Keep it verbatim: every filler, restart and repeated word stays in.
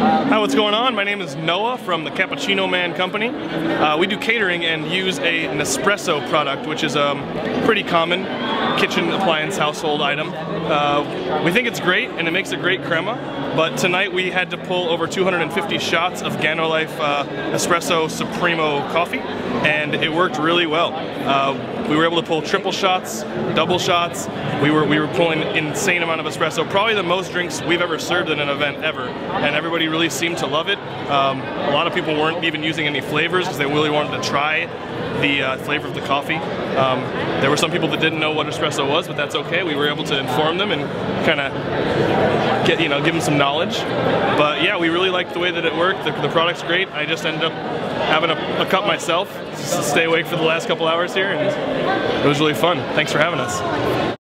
Hi, what's going on? My name is Noah from the Cappuccino Man Company. Uh, we do catering and use a Nespresso product, which is a um, pretty common kitchen appliance household item. Uh, we think it's great and it makes a great crema, but tonight we had to pull over two hundred fifty shots of Ganolife uh, Espresso Supremo coffee, and it worked really well. Uh, we were able to pull triple shots, double shots. We were, we were pulling an insane amount of espresso, probably the most drinks we've ever served in an event ever, and everybody really seemed to love it. Um, a lot of people weren't even using any flavors because they really wanted to try the uh, flavor of the coffee. Um, there were some people that didn't know what espresso was, but that's okay. We were able to inform them and kind of get, you know, give them some knowledge. But yeah, we really liked the way that it worked. The, the product's great. I just ended up having a, a cup myself just to stay awake for the last couple hours here, and it was really fun. Thanks for having us.